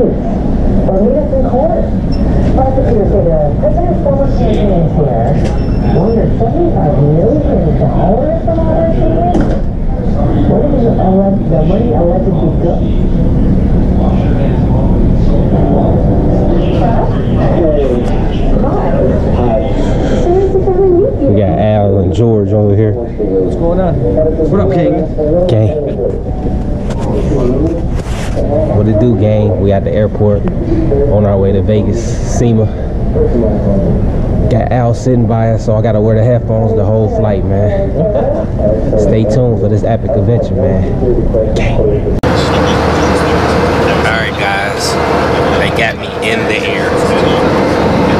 please, or meet us in court. Prosecutors say the president's former campaign chair lawyers $75 million from our shooting. What is the money alleged to go? We got Al and George over here. What's going on? What up, King? Gang. What it do, gang? We at the airport on our way to Vegas, SEMA. Got Al sitting by us, so I gotta wear the headphones the whole flight, man. Stay tuned for this epic adventure, man. Gang. Alright, guys. They got me in the air.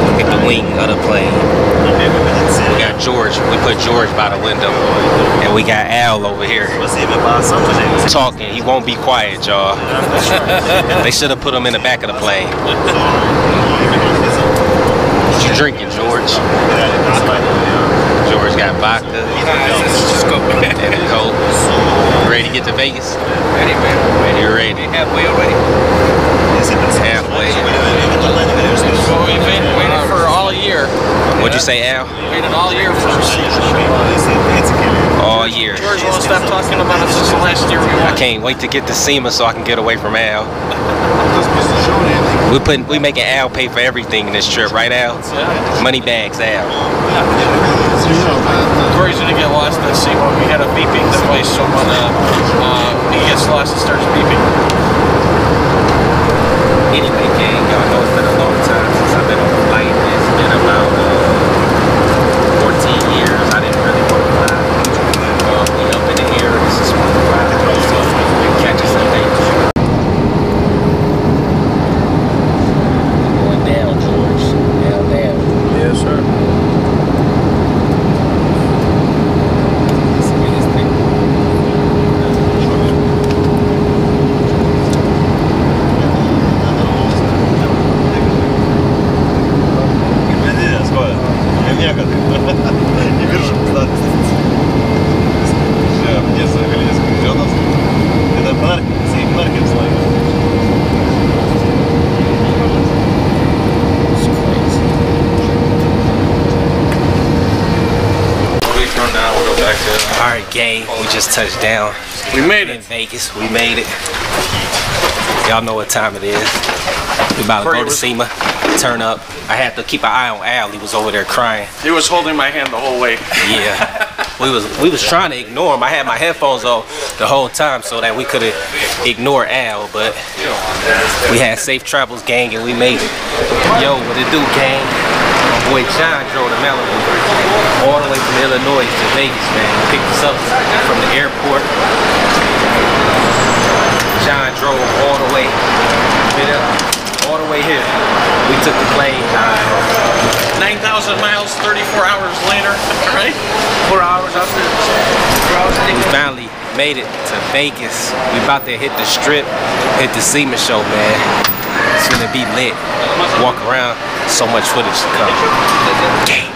Look at the wing of the plane. We got George. We put George by the window. And we got Al over here. Talking. He won't be quiet, y'all. They should have put him in the back of the plane. What you drinking, George? George got vodka. And a Coke. You ready to get to Vegas? Ready, man. You ready? Halfway already. Halfway. Waited for all year. What'd you say, Al? Waited all year for all year. George won't stop talking about us since the last year. I can't wait to get to SEMA so I can get away from Al. We making Al pay for everything in this trip, right, Al? Yeah. Money bags, Al. George's gonna get lost at SEMA. We had a beeping device, so when he gets lost, it starts beeping. Anyway, gang, y'all know it's been a long time since I've been on the flight. It's been about 14 years. I didn't really work a lot. We up in the air. This is one of my catches and things. Going down, George. Down, down. Yes, sir. Let's get this thing. Alright, gang, we just touched down. We made it. In Vegas, we made it. Y'all know what time it is. We about to go to SEMA, turn up. I had to keep an eye on Al. He was over there crying. He was holding my hand the whole way. Yeah. We was trying to ignore him. I had my headphones on the whole time so that we could have ignored Al, but we had safe travels, gang, and we made it. Yo, what it do, gang? My boy John drove to Malibu. All the way from Illinois to Vegas, man. Picked us up from the airport. John drove all the way, all the way here. We took the plane. 9,000 miles, 34 hours later, right? 4 hours after. We finally made it to Vegas. We about to hit the strip, hit the SEMA show, man. It's gonna be lit. Walk around, so much footage to come. Game.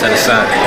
10 a sack.